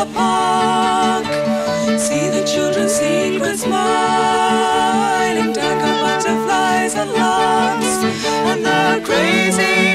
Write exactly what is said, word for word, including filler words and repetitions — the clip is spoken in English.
the park. See the children's secret smiling, darker butterflies and larks, and they're crazy.